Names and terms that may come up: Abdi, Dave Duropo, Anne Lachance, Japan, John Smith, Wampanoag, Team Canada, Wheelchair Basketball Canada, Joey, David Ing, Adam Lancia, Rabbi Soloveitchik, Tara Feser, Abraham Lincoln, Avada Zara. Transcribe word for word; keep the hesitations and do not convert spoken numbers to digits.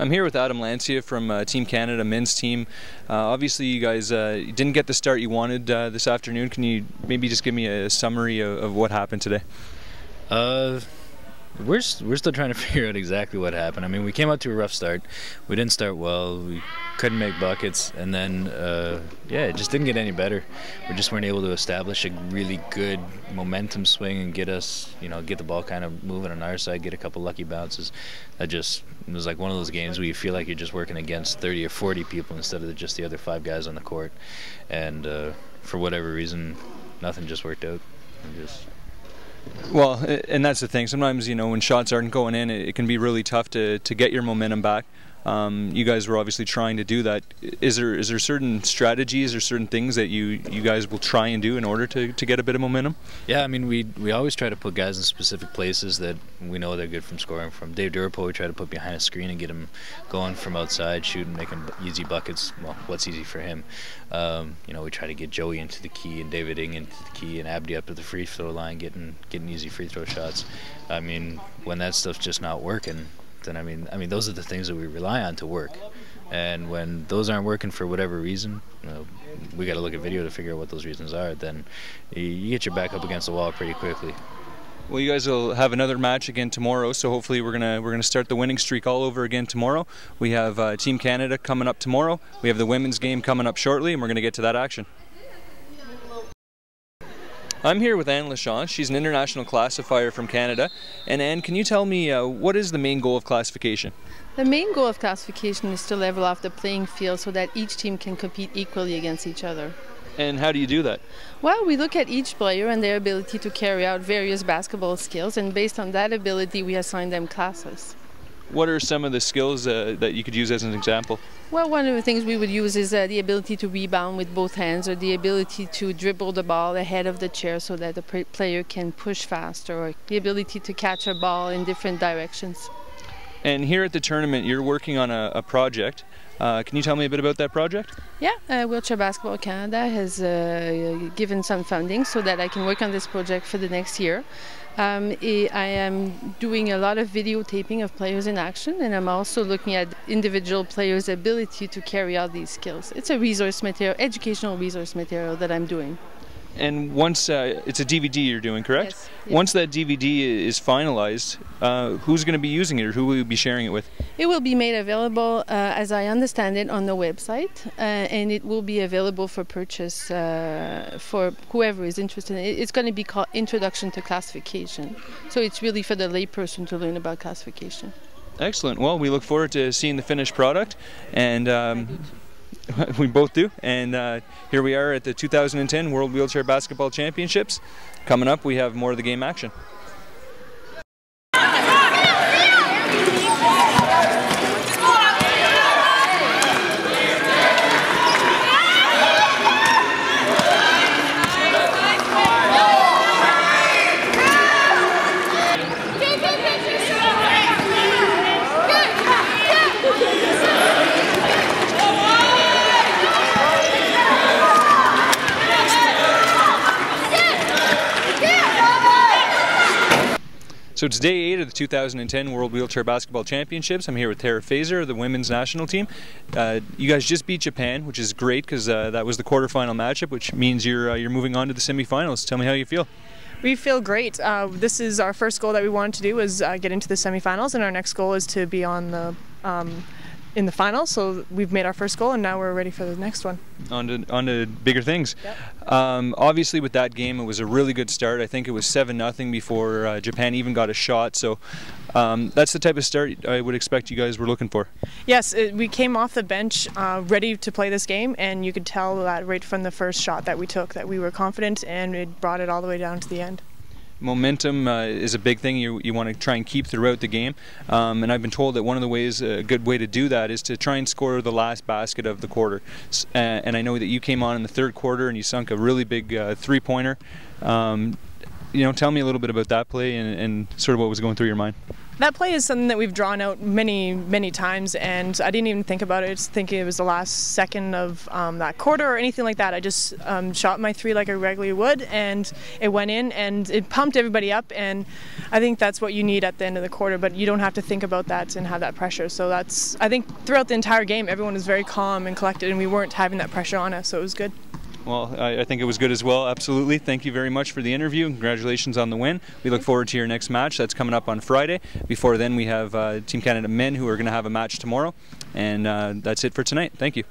I'm here with Adam Lancia from uh, Team Canada men's team. Uh, obviously you guys uh, didn't get the start you wanted uh, this afternoon. Can you maybe just give me a summary of, of what happened today? Uh, we're, we're still trying to figure out exactly what happened. I mean, we came out to a rough start. We didn't start well. We couldn't make buckets, and then uh, yeah, it just didn't get any better. We just weren't able to establish a really good momentum swing and get us, you know, get the ball kind of moving on our side, get a couple lucky bounces. That just, it was like one of those games where you feel like you're just working against thirty or forty people instead of just the other five guys on the court. And uh, for whatever reason, nothing just worked out. It just... Well, and that's the thing. Sometimes, you know, when shots aren't going in, it can be really tough to, to get your momentum back. Um, you guys were obviously trying to do that. Is there is there certain strategies or certain things that you, you guys will try and do in order to, to get a bit of momentum? Yeah, I mean, we we always try to put guys in specific places that we know they're good from scoring from. Dave Duropo, we try to put behind a screen and get him going from outside, shooting, making easy buckets. Well, what's easy for him? Um, you know, we try to get Joey into the key and David Ing into the key and Abdi up to the free throw line, getting getting easy free throw shots. I mean, when that stuff's just not working, then I mean, I mean, those are the things that we rely on to work, and when those aren't working for whatever reason, you know, we got to look at video to figure out what those reasons are. Then you get your back up against the wall pretty quickly. Well, you guys will have another match again tomorrow, so hopefully we're gonna we're gonna start the winning streak all over again tomorrow. We have uh, Team Canada coming up tomorrow. We have the women's game coming up shortly, and we're gonna get to that action. I'm here with Anne Lachance. She's an international classifier from Canada. And Anne, can you tell me uh, what is the main goal of classification? The main goal of classification is to level off the playing field so that each team can compete equally against each other. And how do you do that? Well, we look at each player and their ability to carry out various basketball skills, and based on that ability we assign them classes. What are some of the skills uh, that you could use as an example? Well, one of the things we would use is uh, the ability to rebound with both hands, or the ability to dribble the ball ahead of the chair so that the player can push faster, or the ability to catch a ball in different directions. And here at the tournament, you're working on a, a project. Uh, can you tell me a bit about that project? Yeah, uh, Wheelchair Basketball Canada has uh, given some funding so that I can work on this project for the next year. Um, I am doing a lot of videotaping of players in action, and I'm also looking at individual players' ability to carry out these skills. It's a resource material, educational resource material that I'm doing. And once uh, it's a D V D you're doing, correct? Yes, yes. Once that D V D is finalized, uh, who's going to be using it, or who will you be sharing it with? It will be made available, uh, as I understand it, on the website, uh, and it will be available for purchase uh, for whoever is interested. It's going to be called Introduction to Classification, so it's really for the layperson to learn about classification. Excellent. Well, we look forward to seeing the finished product, and. Um, We both do, and uh, here we are at the two thousand ten World Wheelchair Basketball Championships. Coming up, we have more of the game action. So it's day eight of the two thousand ten World Wheelchair Basketball Championships. I'm here with Tara Feser, the women's national team. Uh, you guys just beat Japan, which is great because uh, that was the quarterfinal matchup, which means you're uh, you're moving on to the semifinals. Tell me how you feel. We feel great. Uh, this is our first goal that we wanted to do, is uh, get into the semifinals, and our next goal is to be on the um, in the finals. So we've made our first goal, and now we're ready for the next one. On to, on to bigger things. Yep. Um, obviously with that game, it was a really good start. I think it was seven nothing before uh, Japan even got a shot. So um, that's the type of start I would expect you guys were looking for. Yes, it, we came off the bench uh, ready to play this game, and you could tell that right from the first shot that we took that we were confident, and it brought it all the way down to the end. Momentum uh, is a big thing you, you want to try and keep throughout the game, um, and I've been told that one of the ways, a good way to do that, is to try and score the last basket of the quarter. S uh, and I know that you came on in the third quarter and you sunk a really big uh, three-pointer. Um, you know, tell me a little bit about that play and, and sort of what was going through your mind. That play is something that we've drawn out many, many times, and I didn't even think about it, thinking it was the last second of um, that quarter or anything like that. I just um, shot my three like I regularly would, and it went in, and it pumped everybody up, and I think that's what you need at the end of the quarter, but you don't have to think about that and have that pressure. So that's, I think throughout the entire game, everyone was very calm and collected, and we weren't having that pressure on us, so it was good. Well, I, I think it was good as well, absolutely. Thank you very much for the interview. Congratulations on the win. We look forward to your next match. That's coming up on Friday. Before then, we have uh, Team Canada men who are going to have a match tomorrow. And uh, that's it for tonight. Thank you.